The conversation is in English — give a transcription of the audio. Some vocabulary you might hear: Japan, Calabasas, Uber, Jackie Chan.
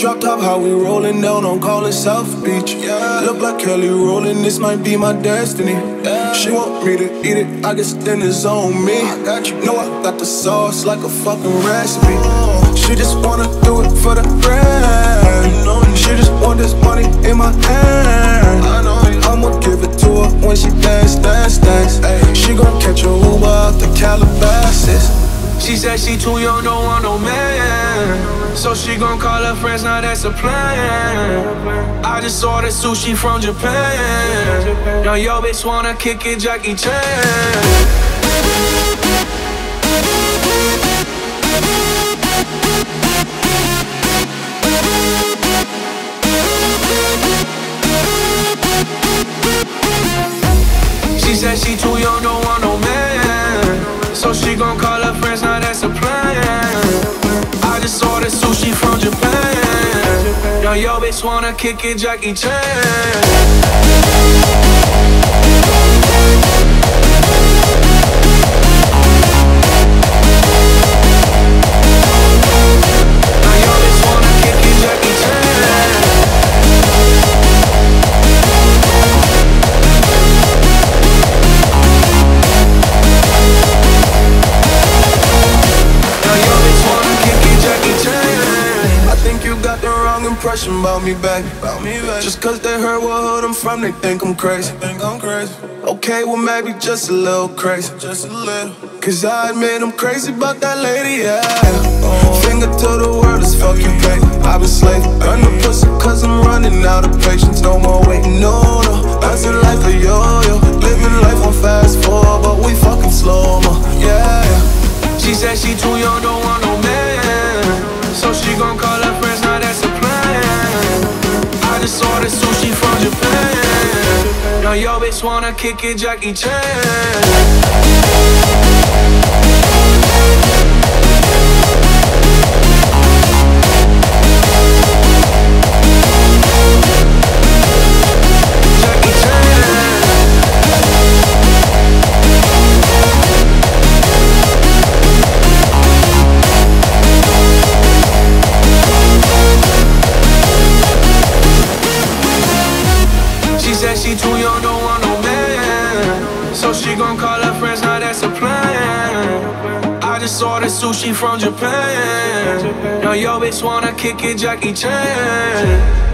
Drop top, how we rolling down on call it South Beach. Yeah. Look like Kelly rolling, this might be my destiny. Yeah. She want me to eat it, I guess then it's on me. I got you, know I got the sauce like a fucking recipe. She just wanna do it for the brand. You know, she just want this money in my hand. I know I'ma give it to her when she dance, dance, dance. Ay. She gon' catch a Uber out the Calabasas. She said she too young, don't want no man. So she gon' call her friends, now that's a plan. I just ordered sushi from Japan. Now yo bitch wanna kick it, Jackie Chan. She said she too young, don't want no man. So she gon' call her friends, now that's a plan. I just ordered sushi from Japan. Now yo bitch wanna kick it, Jackie Chan. Impression about me, baby. Just cause they heard what hood I'm from, they think I'm crazy. Okay, well maybe just a little crazy. Cause I admit I'm crazy about that lady, yeah. Finger to the world as fuck you pay. I've been slaving, run the pussy cause I'm running out of patience. No more waiting, no, no. That's a life of yo-yo. Living life on fast forward, but we fucking slow-mo, yeah. She said she too young, don't want no man. So she gon' call her friends, now that's a order sushi from Japan. Now yo bitch wanna kick it, Jackie Chan. She too young, don't want no man. So she gon' call her friends, now that's a plan. I just ordered sushi from Japan. Now yo bitch wanna kick it, Jackie Chan.